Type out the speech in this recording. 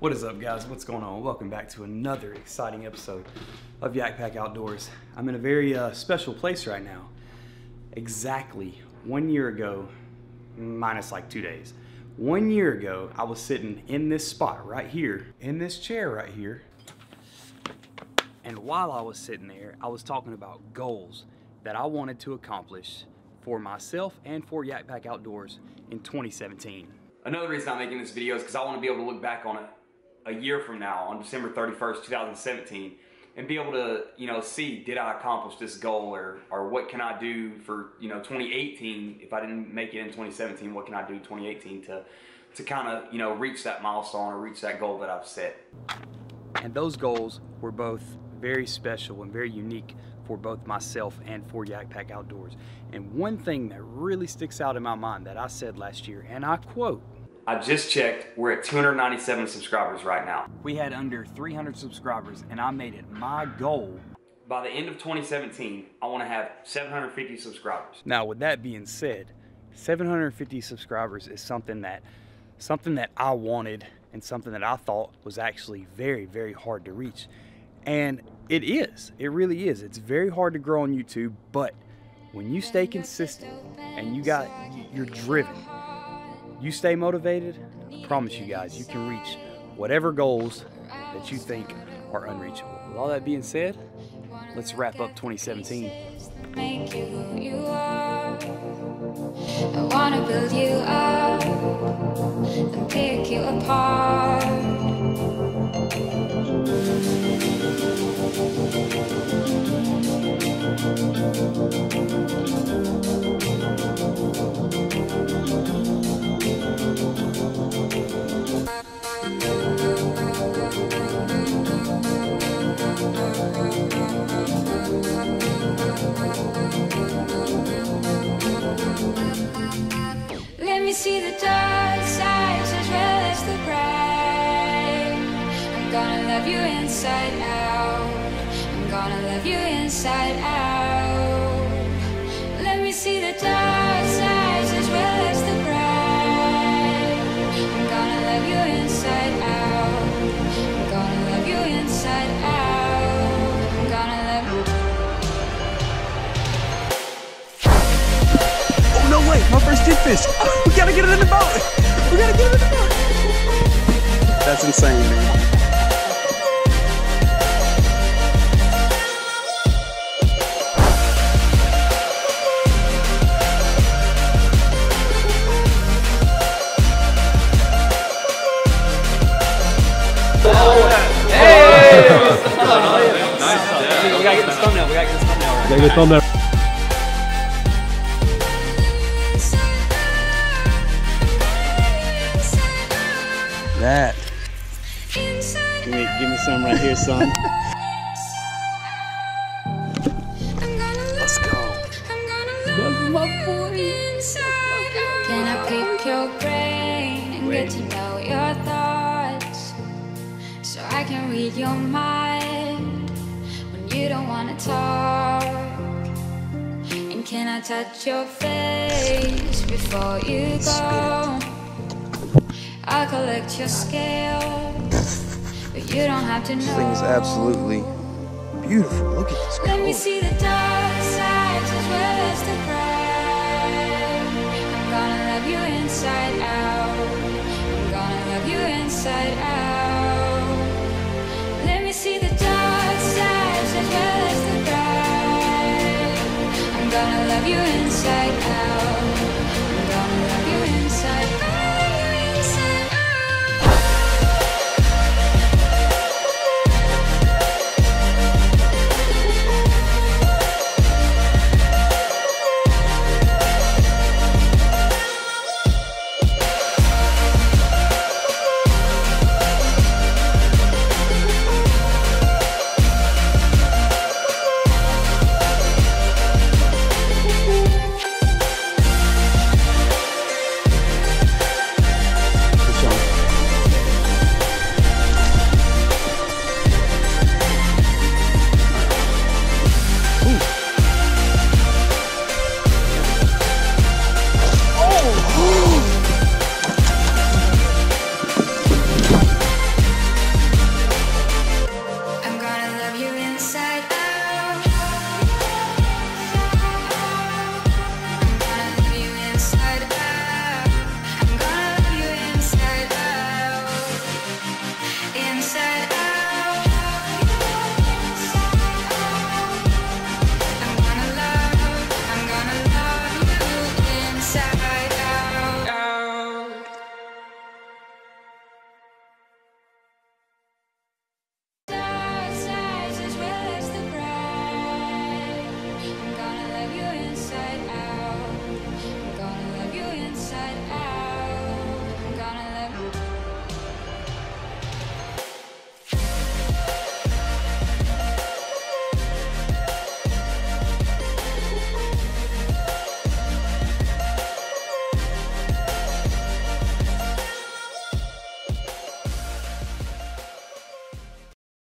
What is up, guys? What's going on? Welcome back to another exciting episode of YakPak Outdoors. I'm in a very special place right now. Exactly 1 year ago, minus like 2 days, 1 year ago, I was sitting in this spot right here, in this chair right here. And while I was sitting there, I was talking about goals that I wanted to accomplish for myself and for YakPak Outdoors in 2017. Another reason I'm making this video is because I want to be able to look back on it a year from now, on December 31st, 2017, and be able to, see, did I accomplish this goal, or what can I do for, 2018? If I didn't make it in 2017, what can I do 2018 to kind of, reach that milestone or reach that goal that I've set? And those goals were both very special and very unique for both myself and for YakPak Outdoors. And one thing that really sticks out in my mind that I said last year, and I quote, I just checked, we're at 297 subscribers right now. We had under 300 subscribers, and I made it my goal. By the end of 2017, I want to have 750 subscribers. Now, with that being said, 750 subscribers is something that I wanted and something that I thought was actually very, very hard to reach. And it is, it really is. It's very hard to grow on YouTube, but when you stay consistent and you're driven, you stay motivated, I promise you guys, you can reach whatever goals that you think are unreachable. With all that being said, let's wrap up 2017. I wanna build you up and pick you apart. See the dark side, just relish the bright. I'm gonna love you inside out. I'm gonna love you inside out. Let me see the dark side, just relish the bright. I'm gonna love you inside out. I'm gonna love you inside out. I'm gonna love you. No way, my first dead fish. We gotta get it in the boat. We gotta get it in the boat. That's insane, man. Hey! Nice. We gotta get this thumbnail. Gotta get thumbnail. That. Give me some right here, son. Let's go. I'm gonna love you inside out. Can I pick your brain and get to know your thoughts, so I can read your mind when you don't wanna talk? And can I touch your face before you go? I'll collect your scale, but you don't have to know. This thing is absolutely beautiful. Look at this. Let me see the dark side as well as the bright. I'm gonna love you inside out. I'm gonna love you inside out. Let me see the dark side as well as the bright. I'm gonna love you inside out.